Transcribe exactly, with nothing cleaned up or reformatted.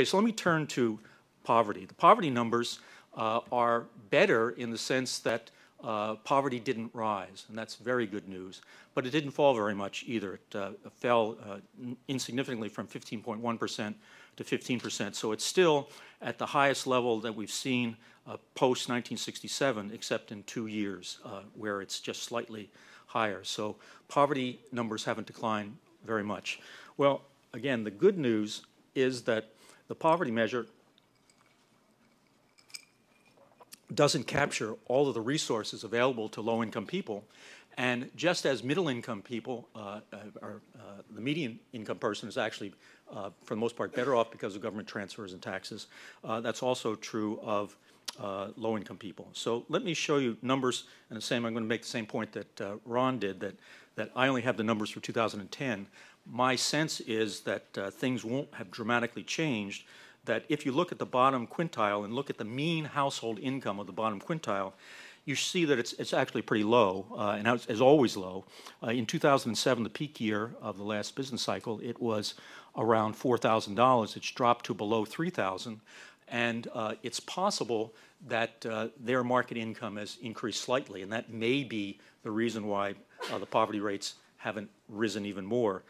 Okay, so let me turn to poverty. The poverty numbers uh, are better in the sense that uh, poverty didn't rise, and that's very good news. But it didn't fall very much either. It uh, fell uh, insignificantly from fifteen point one percent to fifteen percent. So it's still at the highest level that we've seen uh, post nineteen sixty-seven, except in two years, uh, where it's just slightly higher. So poverty numbers haven't declined very much. Well, again, the good news is that the poverty measure doesn't capture all of the resources available to low-income people. And just as middle-income people, uh, are, uh, the median income person is actually, uh, for the most part, better off because of government transfers and taxes, uh, that's also true of uh, low-income people. So let me show you numbers, and the same, I'm going to make the same point that uh, Ron did, that, that I only have the numbers for two thousand ten. My sense is that uh, things won't have dramatically changed, that if you look at the bottom quintile and look at the mean household income of the bottom quintile, you see that it's, it's actually pretty low, uh, and it's, it's always low. Uh, in two thousand seven, the peak year of the last business cycle, it was around four thousand dollars. It's dropped to below three thousand dollars, and uh, it's possible that uh, their market income has increased slightly, and that may be the reason why uh, the poverty rates haven't risen even more.